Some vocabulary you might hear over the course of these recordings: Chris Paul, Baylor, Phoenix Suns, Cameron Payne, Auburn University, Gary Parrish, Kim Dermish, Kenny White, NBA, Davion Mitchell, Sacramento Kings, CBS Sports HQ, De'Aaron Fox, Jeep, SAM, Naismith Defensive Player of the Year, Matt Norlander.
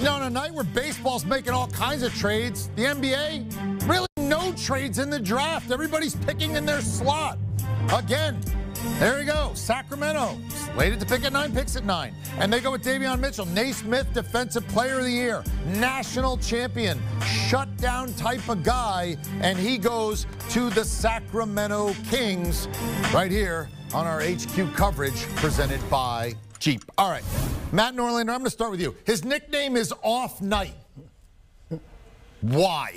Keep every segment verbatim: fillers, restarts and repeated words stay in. You know, on a night where baseball's making all kinds of trades, the N B A, really no trades in the draft. Everybody's picking in their slot. Again, there you go. Sacramento slated to pick at nine, picks at nine. And they go with Davion Mitchell, Naismith Defensive Player of the Year, national champion, shutdown type of guy. And he goes to the Sacramento Kings right here on our H Q coverage presented by Jeep. All right, Matt Norlander, I'm going to start with you. His nickname is Off Night. Why?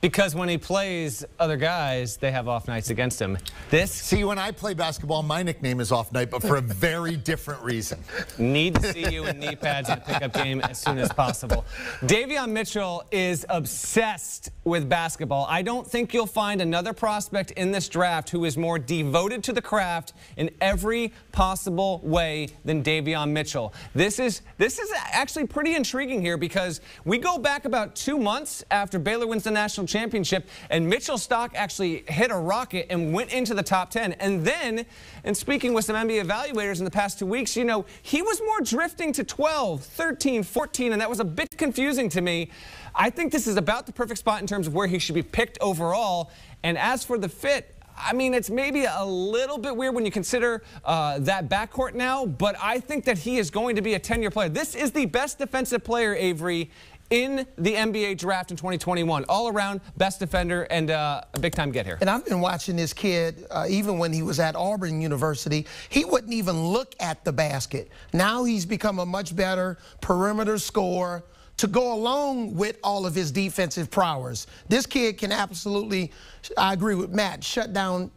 Because when he plays other guys, they have off nights against him. This? See, when I play basketball, my nickname is Off Night, but for a very different reason. Need to see you in knee pads in a pickup game as soon as possible. Davion Mitchell is obsessed with basketball. I don't think you'll find another prospect in this draft who is more devoted to the craft in every possible way than Davion Mitchell. This is, this is actually pretty intriguing here because we go back about two months after Baylor wins the national championship, and Mitchell's stock actually hit a rocket and went into the top ten. And then, and speaking with some N B A evaluators in the past two weeks, you know, he was more drifting to twelve, thirteen, fourteen, and that was a bit confusing to me. I think this is about the perfect spot in terms of where he should be picked overall. And as for the fit, I mean, it's maybe a little bit weird when you consider uh, that backcourt now, but I think that he is going to be a ten-year player. This is the best defensive player, Avery, in the N B A draft in twenty twenty-one. All around best defender and uh, a big time get here. And I've been watching this kid uh, even when he was at Auburn University. He wouldn't even look at the basket. Now he's become a much better perimeter scorer to go along with all of his defensive prowess. This kid can absolutely, I agree with Matt, shut down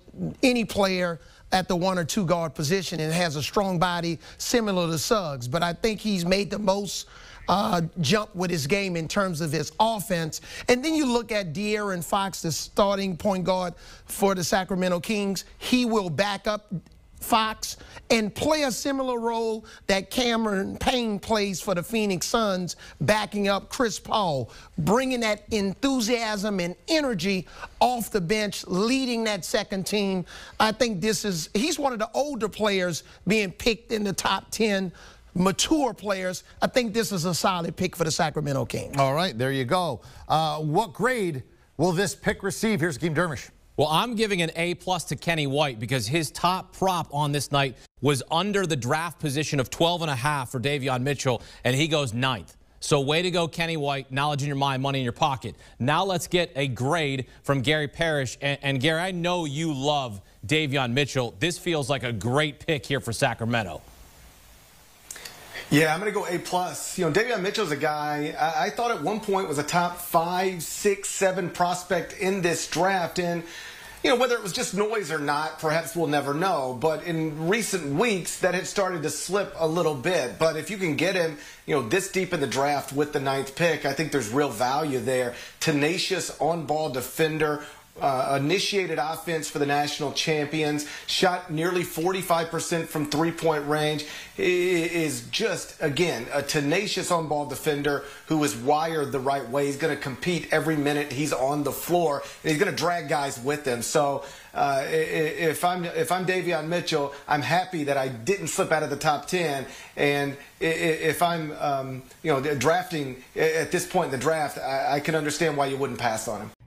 any player at the one or two guard position and has a strong body similar to Suggs. But I think he's made the most Uh, jump with his game in terms of his offense. And then you look at De'Aaron Fox, the starting point guard for the Sacramento Kings. He will back up Fox and play a similar role that Cameron Payne plays for the Phoenix Suns, backing up Chris Paul, bringing that enthusiasm and energy off the bench, leading that second team. I think this is, he's one of the older players being picked in the top ten. Mature players. I think this is a solid pick for the Sacramento Kings. All right, there you go. Uh, what grade will this pick receive? Here's Kim Dermish. Well, I'm giving an A plus to Kenny White because his top prop on this night was under the draft position of twelve and a half for Davion Mitchell, and he goes ninth. So way to go, Kenny White. Knowledge in your mind, money in your pocket. Now let's get a grade from Gary Parrish. And, and Gary, I know you love Davion Mitchell. This feels like a great pick here for Sacramento. Yeah, I'm going to go A plus. You know, Davion Mitchell's a guy I, I thought at one point was a top five, six, seven prospect in this draft. And, you know, whether it was just noise or not, perhaps we'll never know. But in recent weeks, that had started to slip a little bit. But if you can get him, you know, this deep in the draft with the ninth pick, I think there's real value there. Tenacious on-ball defender. Uh, initiated offense for the national champions, shot nearly forty-five percent from three-point range, is just, again, a tenacious on-ball defender who is wired the right way. He's going to compete every minute he's on the floor, and he's going to drag guys with him. So uh, if I'm if I'm Davion Mitchell, I'm happy that I didn't slip out of the top ten. And if I'm um, you know drafting at this point in the draft, I, I can understand why you wouldn't pass on him.